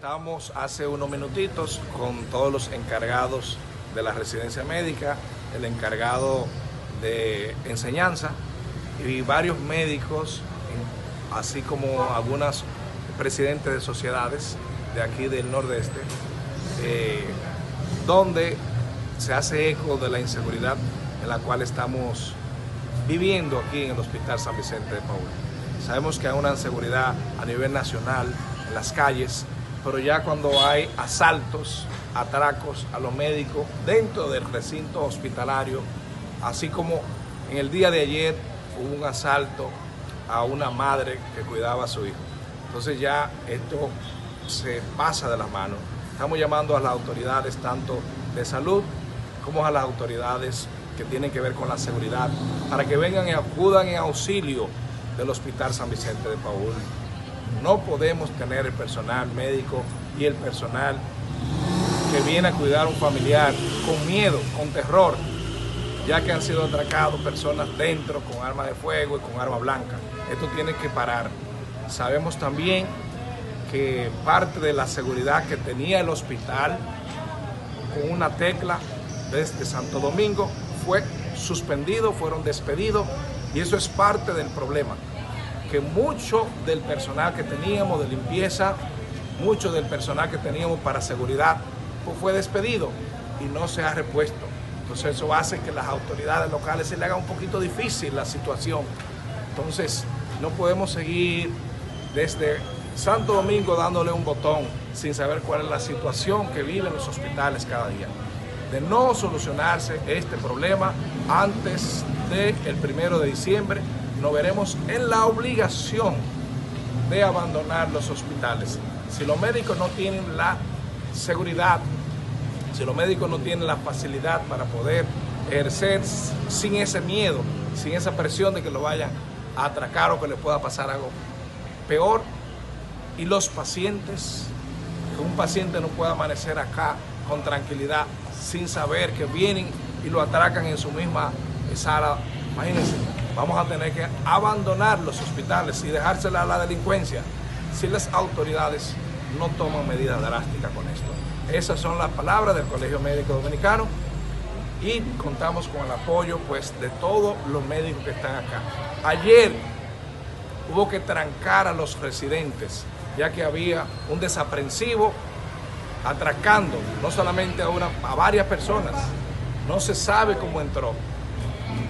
Estamos hace unos minutitos con todos los encargados de la residencia médica, el encargado de enseñanza y varios médicos, así como algunas presidentes de sociedades de aquí del nordeste, donde se hace eco de la inseguridad en la cual estamos viviendo aquí en el Hospital San Vicente de Paul. Sabemos que hay una inseguridad a nivel nacional en las calles, pero ya cuando hay asaltos, atracos a los médicos dentro del recinto hospitalario, así como en el día de ayer hubo un asalto a una madre que cuidaba a su hijo. Entonces ya esto se pasa de las manos. Estamos llamando a las autoridades tanto de salud como a las autoridades que tienen que ver con la seguridad para que vengan y acudan en auxilio del Hospital San Vicente de Paul. No podemos tener el personal médico y el personal que viene a cuidar a un familiar con miedo, con terror, ya que han sido atracados personas dentro con armas de fuego y con arma blanca. Esto tiene que parar. Sabemos también que parte de la seguridad que tenía el hospital con una tecla desde Santo Domingo fue suspendido, fueron despedidos, y eso es parte del problema. Que mucho del personal que teníamos de limpieza, mucho del personal que teníamos para seguridad, pues fue despedido y no se ha repuesto. Entonces eso hace que las autoridades locales se le haga un poquito difícil la situación. Entonces no podemos seguir desde Santo Domingo dándole un botón sin saber cuál es la situación que viven los hospitales cada día. De no solucionarse este problema antes del 1 de diciembre, nos veremos en la obligación de abandonar los hospitales. Si los médicos no tienen la seguridad, si los médicos no tienen la facilidad para poder ejercer sin ese miedo, sin esa presión de que lo vayan a atracar o que le pueda pasar algo peor, y los pacientes, que un paciente no pueda amanecer acá con tranquilidad sin saber que vienen y lo atracan en su misma sala, imagínense. Vamos a tener que abandonar los hospitales y dejársela a la delincuencia si las autoridades no toman medidas drásticas con esto. Esas son las palabras del Colegio Médico Dominicano y contamos con el apoyo, pues, de todos los médicos que están acá. Ayer hubo que trancar a los residentes, ya que había un desaprensivo atracando no solamente a varias personas. No se sabe cómo entró.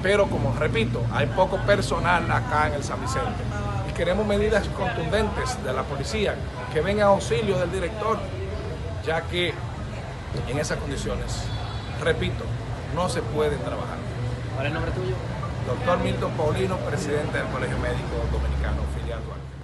Pero, como repito, hay poco personal acá en el San Vicente y queremos medidas contundentes de la policía que venga a auxilio del director, ya que en esas condiciones, repito, no se puede trabajar. ¿Cuál es el nombre tuyo? Doctor Milthon Paulino, presidente del Colegio Médico Dominicano, filial Duarte.